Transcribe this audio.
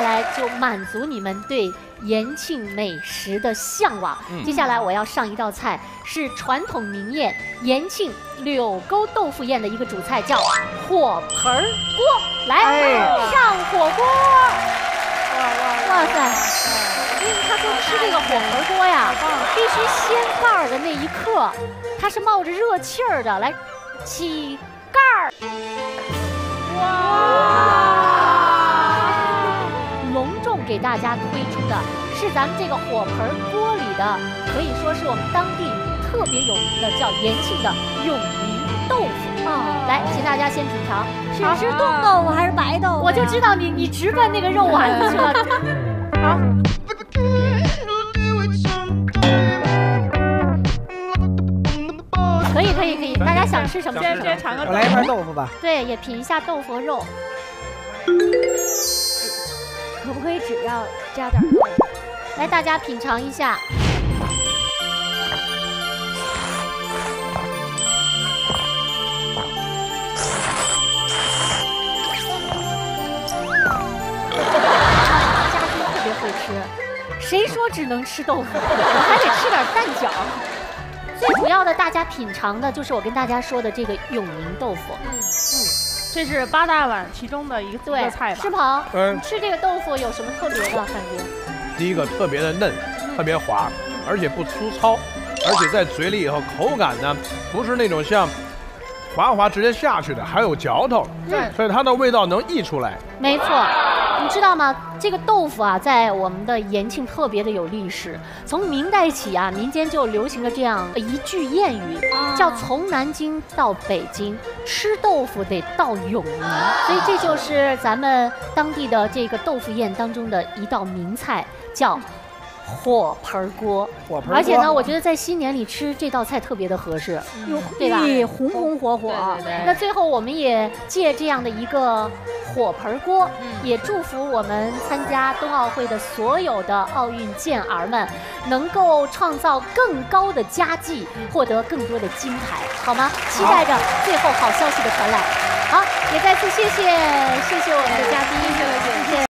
下来就满足你们对延庆美食的向往。接下来我要上一道菜，是传统名宴延庆柳沟豆腐宴的一个主菜，叫火盆儿锅。来，上火锅！哇塞！ 因为他说吃这个火盆锅呀，必须掀盖儿的那一刻，它是冒着热气儿的。来，起盖儿！哇！隆重给大家推出的是咱们这个火盆锅里的，可以说是我们当地特别有名的，叫延庆的永宁豆腐。 来，请大家先品尝，是冻豆腐还是白豆腐？我就知道你直奔那个肉丸子去了。好。 可以，大家想吃什么？直接尝个豆腐。我来一块豆腐吧。对，也品一下豆腐和肉。可不可以只要加点豆腐？来，大家品尝一下。家姑特别会吃，谁说只能吃豆腐？我还得吃点蛋饺。 最主要的，大家品尝的就是我跟大家说的这个永宁豆腐。这是八大碗其中的一个菜吧？师鹏，你吃这个豆腐有什么特别的感觉？第一个特别的嫩，特别滑，而且不粗糙，而且在嘴里以后口感呢，不是那种像滑滑直接下去的，还有嚼头，所以它的味道能溢出来。没错。 你知道吗？这个豆腐啊，在我们的延庆特别的有历史。从明代起啊，民间就流行了这样一句谚语，叫“从南京到北京，吃豆腐得到永宁”。所以这就是咱们当地的这个豆腐宴当中的一道名菜，叫火盆锅。火盆锅。而且呢，我觉得在新年里吃这道菜特别的合适，对吧？红红火火。对。那最后我们也借这样的一个。 火盆锅，也祝福我们参加冬奥会的所有的奥运健儿们，能够创造更高的佳绩，获得更多的金牌，好吗？期待着最后好消息的传来。好，也再次谢谢我们的嘉宾，谢谢。